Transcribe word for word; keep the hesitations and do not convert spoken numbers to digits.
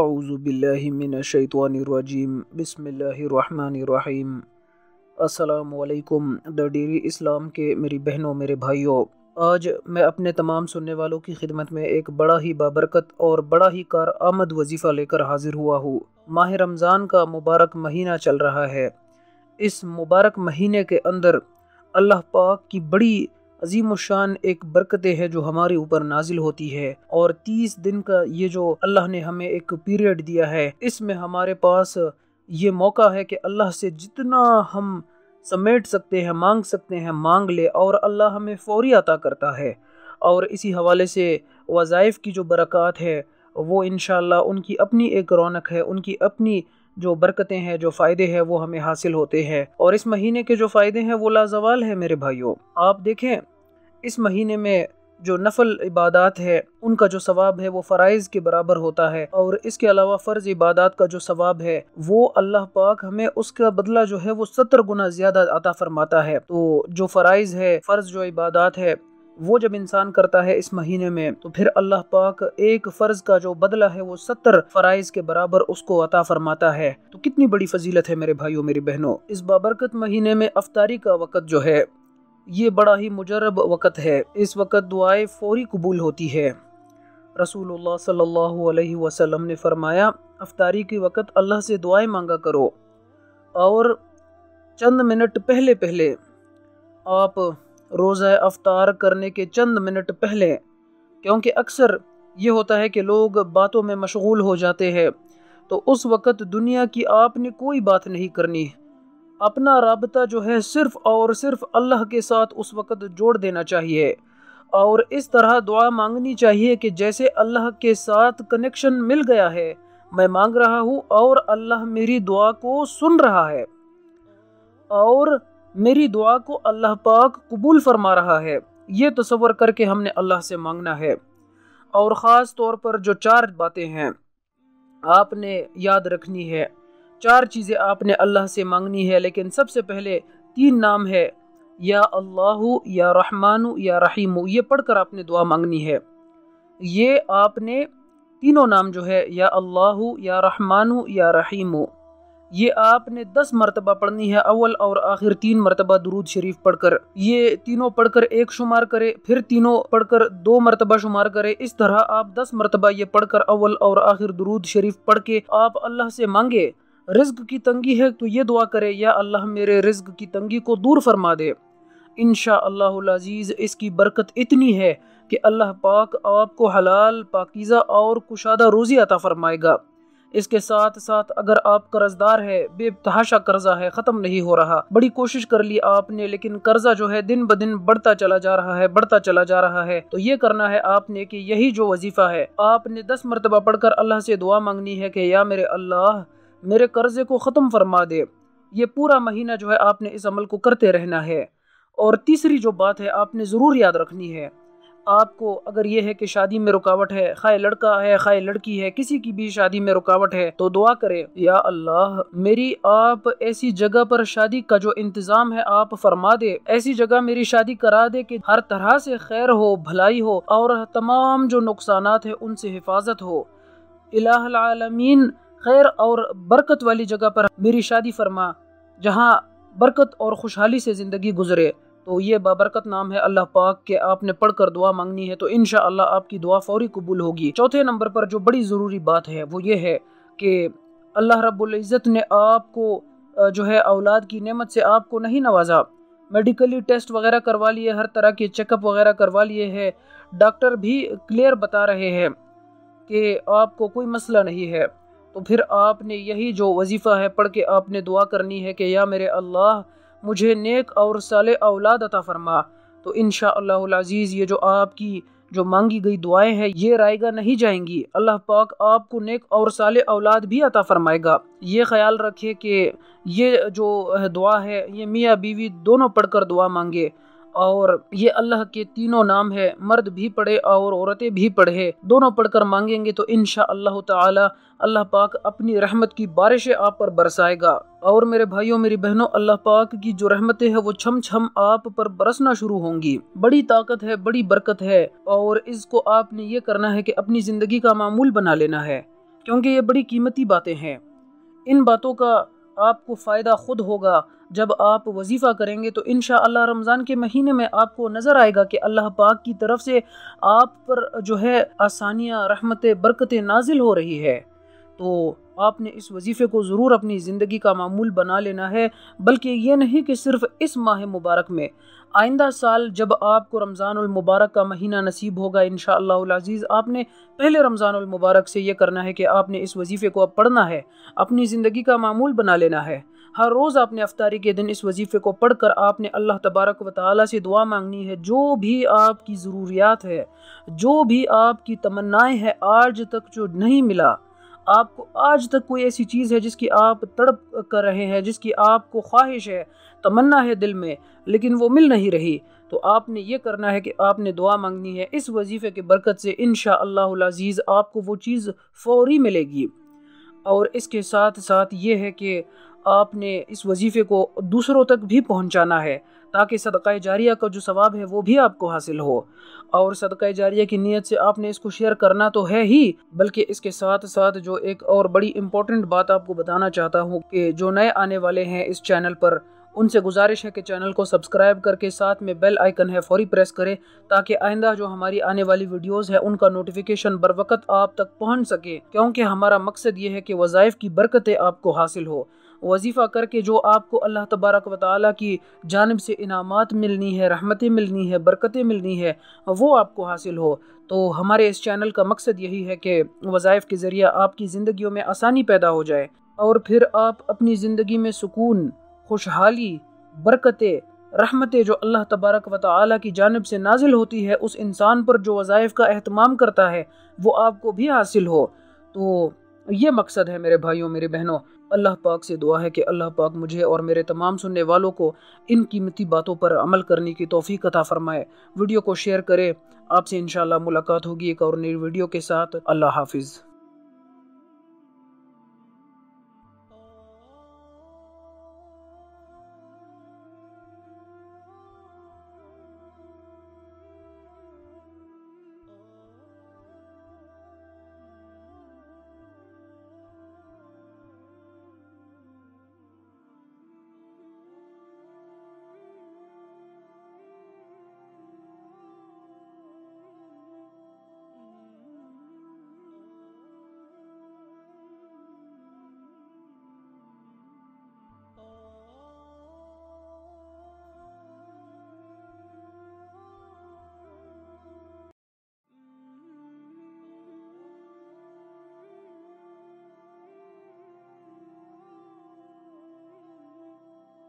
औज़ु बिल्लाहि मिनश शैतानिर रजीम बिस्मिल्लाहिर रहमानिर रहीम। अस्सलामु अलैकुम। द डेयरी इस्लाम के मेरी बहनों मेरे भाइयों, आज मैं अपने तमाम सुनने वालों की खिदमत में एक बड़ा ही बाबरकत और बड़ा ही कार आमद वजीफ़ा लेकर हाजिर हुआ हूँ। माह रमज़ान का मुबारक महीना चल रहा है। इस मुबारक महीने के अंदर अल्लाह पाक की बड़ी अजीम शान एक बरकतें हैं जो हमारे ऊपर नाजिल होती है, और तीस दिन का ये जो अल्लाह ने हमें एक पीरियड दिया है, इसमें हमारे पास ये मौका है कि अल्लाह से जितना हम समेट सकते हैं, मांग सकते हैं, मांग ले, और अल्लाह हमें फौरी अता करता है। और इसी हवाले से वज़ाइफ की जो बरक़ात है वो इंशाल्लाह उनकी अपनी एक रौनक है, उनकी अपनी जो बरकतें हैं, जो फ़ायदे हैं वो हमें हासिल होते हैं। और इस महीने के जो फ़ायदे हैं वो लाजवाल है मेरे भाइयों। आप देखें, इस महीने में जो नफल इबादात है उनका जो सवाब है वो फ़राइज़ के बराबर होता है, और इसके अलावा फ़र्ज़ इबादात का जो सवाब है वो अल्लाह पाक हमें उसका बदला जो है वो सत्तर गुना ज़्यादा अता फ़रमाता है। तो जो फ़राइज़ है, फ़र्ज़ जो इबादात है वो जब इंसान करता है इस महीने में, तो फिर अल्लाह पाक एक फ़र्ज़ का जो बदला है वो सत्तर फ़राइज़ के बराबर उसको अता फ़रमाता है। तो कितनी बड़ी फजीलत है मेरे भाइयों मेरी बहनों। इस बाबरकत महीने में अफ्तारी का वक़्त जो है ये बड़ा ही मुजरब वक़्त है। इस वक़्त दुआएं फ़ौरी कबूल होती है। रसूलुल्लाह सल्लल्लाहु अलैहि वसल्लम ने फ़रमाया, अफ्तारी के वक़्त अल्लाह से दुआएं मांगा करो, और चंद मिनट पहले पहले आप रोज़ा अफ्तार करने के चंद मिनट पहले, क्योंकि अक्सर ये होता है कि लोग बातों में मशगूल हो जाते हैं, तो उस वक़्त दुनिया की आपने कोई बात नहीं करनी। अपना राबता जो है सिर्फ़ और सिर्फ़ अल्लाह के साथ उस वक़्त जोड़ देना चाहिए, और इस तरह दुआ मांगनी चाहिए कि जैसे अल्लाह के साथ कनेक्शन मिल गया है, मैं मांग रहा हूँ और अल्लाह मेरी दुआ को सुन रहा है, और मेरी दुआ को अल्लाह पाक कबूल फरमा रहा है। ये तसव्वुर करके हमने अल्लाह से मांगना है। और ख़ास तौर पर जो चार बातें हैं आपने याद रखनी है, चार चीज़ें आपने अल्लाह से मांगनी है। लेकिन सबसे पहले तीन नाम है, या अल्लाहु, या रहमानु, या रहीमु, ये पढ़कर आपने दुआ मांगनी है। ये आपने तीनों नाम जो है, या अल्लाहु, या रहमानु, या रहीमु, ये आपने दस मरतबा पढ़नी है। अव्वल और आखिर तीन मरतबा दुरूद शरीफ पढ़कर, ये तीनों पढ़कर एक शुमार करे, फिर तीनों पढ़कर दो मरतबा शुमार करे। इस तरह आप दस मरतबा ये पढ़कर अव्वल और आखिर दुरूद शरीफ पढ़ के आप अल्लाह से मांगे। रिज्क की तंगी है तो ये दुआ करे, या अल्लाह मेरे रिज्क की तंगी को दूर फरमा दे। इंशाअल्लाहुल अज़ीज़ इसकी बरकत इतनी है कि अल्लाह पाक आपको हलाल, पाकीज़ा और कुशादा रोज़ी अता फ़रमाएगा। इसके साथ साथ अगर आप कर्जदार है, बेतहाशा कर्जा है, ख़त्म नहीं हो रहा, बड़ी कोशिश कर ली आपने लेकिन कर्जा जो है दिन ब दिन बढ़ता चला जा रहा है, बढ़ता चला जा रहा है, तो ये करना है आपने कि यही जो वजीफ़ा है आपने दस मरतबा पढ़कर अल्लाह से दुआ मांगनी है कि या मेरे अल्लाह मेरे कर्जे को ख़त्म फरमा दे। ये पूरा महीना जो है आपने इस अमल को करते रहना है। और तीसरी जो बात है आपने ज़रूर याद रखनी है, आपको अगर ये है कि शादी में रुकावट है, खाए लड़का है खाए लड़की है, किसी की भी शादी में रुकावट है, तो दुआ करें, या अल्लाह मेरी आप ऐसी जगह पर शादी का जो इंतज़ाम है आप फरमा दे, ऐसी जगह मेरी शादी करा दे कि हर तरह से खैर हो, भलाई हो, और तमाम जो नुकसानात है उनसे हिफाजत हो। इलाहुल आलमीन खैर और बरकत वाली जगह पर मेरी शादी फरमा, जहाँ बरकत और खुशहाली से ज़िंदगी गुजरे। तो ये बाबरकत नाम है अल्लाह पाक के, आपने पढ़कर दुआ मांगनी है तो इंशाअल्लाह आपकी दुआ फौरी कबूल होगी। चौथे नंबर पर जो बड़ी ज़रूरी बात है वो ये है कि अल्लाह रब्बुल इज़्ज़त ने आपको जो है औलाद की नेमत से आपको नहीं नवाजा। मेडिकली टेस्ट वगैरह करवा लिए, हर तरह के चेकअप वगैरह करवा लिए हैं, डॉक्टर भी क्लियर बता रहे हैं कि आपको कोई मसला नहीं है। तो फिर आपने यही जो वजीफ़ा है पढ़ के आपने दुआ करनी है कि या मेरे अल्लाह मुझे नेक और साले औलाद अता फ़रमा। तो इंशाअल्लाहुल अज़ीज़ ये जो आपकी जो मांगी गई दुआएं हैं ये रायगा नहीं जाएंगी, अल्लाह पाक आपको नेक और साले औलाद भी अता फ़रमाएगा। ये ख्याल रखें कि ये जो दुआ है ये मियाँ बीवी दोनों पढ़कर दुआ मांगे, और ये अल्लाह के तीनों नाम है, मर्द भी पढ़े और औरतें भी पढ़े, दोनों पढ़कर मांगेंगे तो इंशाअल्लाह ताला अल्लाह पाक अपनी रहमत की बारिशें आप पर बरसाएगा। और मेरे भाइयों मेरी बहनों, अल्लाह पाक की जो रहमतें हैं वो छम छम आप पर बरसना शुरू होंगी। बड़ी ताकत है, बड़ी बरकत है, और इसको आपने ये करना है कि अपनी ज़िंदगी का मामूल बना लेना है। क्योंकि ये बड़ी कीमती बातें हैं। इन बातों का आपको फ़ायदा ख़ुद होगा। जब आप वजीफ़ा करेंगे तो इंशाअल्लाह रमज़ान के महीने में आपको नज़र आएगा कि अल्लाह पाक की तरफ से आप पर जो है आसानियाँ, रहमतें, बरकतें नाजिल हो रही है। तो आपने इस वजीफ़े को ज़रूर अपनी ज़िंदगी का मामूल बना लेना है, बल्कि ये नहीं कि सिर्फ़ इस माह मुबारक में, आइंदा साल जब आपको रमज़ानुल मुबारक का महीना नसीब होगा इंशाअल्लाहुल अज़ीज़, आपने पहले रमज़ानुल मुबारक से ये करना है कि आपने इस वजीफ़े को अब पढ़ना है, अपनी ज़िंदगी का मामूल बना लेना है। हर रोज़ आपने अफ्तारी के दिन इस वजीफ़े को पढ़कर आपने अल्लाह तबारक व तआला से दुआ मांगनी है। जो भी आपकी ज़रूरियात है, जो भी आपकी तमन्नाएँ हैं, आज तक जो नहीं मिला आपको, आज तक कोई ऐसी चीज़ है जिसकी आप तड़प कर रहे हैं, जिसकी आपको ख्वाहिश है, तमन्ना है दिल में, लेकिन वो मिल नहीं रही, तो आपने ये करना है कि आपने दुआ मांगनी है। इस वजीफ़े के बरकत से इंशाअल्लाहुल अज़ीज़ आपको वो चीज़ फ़ौरी मिलेगी। और इसके साथ साथ ये है कि आपने इस वजीफ़े को दूसरों तक भी पहुंचाना है, ताकि सदक़ा जारिया का जो सवाब है वो भी आपको हासिल हो। और सदक़ा जारिया की नीयत से आपने इसको शेयर करना तो है ही, बल्कि इसके साथ साथ जो एक और बड़ी इम्पोर्टेंट बात आपको बताना चाहता हूँ कि जो नए आने वाले हैं इस चैनल पर, उनसे गुजारिश है कि चैनल को सब्सक्राइब करके साथ में बेल आइकन है फ़ौरी प्रेस करें, ताकि आइंदा जो हमारी आने वाली वीडियोस है उनका नोटिफिकेशन बर वक्त आप तक पहुंच सके। क्योंकि हमारा मकसद ये है कि वज़ाइफ़ की बरकतें आपको हासिल हो। वजीफ़ा करके जो आपको अल्लाह तबारक व तआला की जानिब से इनामात मिलनी है, रहमतें मिलनी है, बरकतें मिलनी है, वो आपको हासिल हो। तो हमारे इस चैनल का मकसद यही है कि वज़ाइफ़ के ज़रिए आपकी ज़िंदगियों में आसानी पैदा हो जाए और फिर आप अपनी ज़िंदगी में सुकून, खुशहाली, बरकतें, रहमतें जो अल्लाह तबारक व तआला की जानिब से नाजिल होती है उस इंसान पर जो वज़ाइफ़ का अहतमाम करता है, वो आपको भी हासिल हो। तो ये मकसद है मेरे भाइयों, मेरे बहनों। अल्लाह पाक से दुआ है कि अल्लाह पाक मुझे और मेरे तमाम सुनने वालों को इन कीमती बातों पर अमल करने की तौफीक अता फ़रमाए। वीडियो को शेयर करें। आपसे इंशाअल्लाह मुलाकात होगी एक और नई वीडियो के साथ। अल्लाह हाफिज़।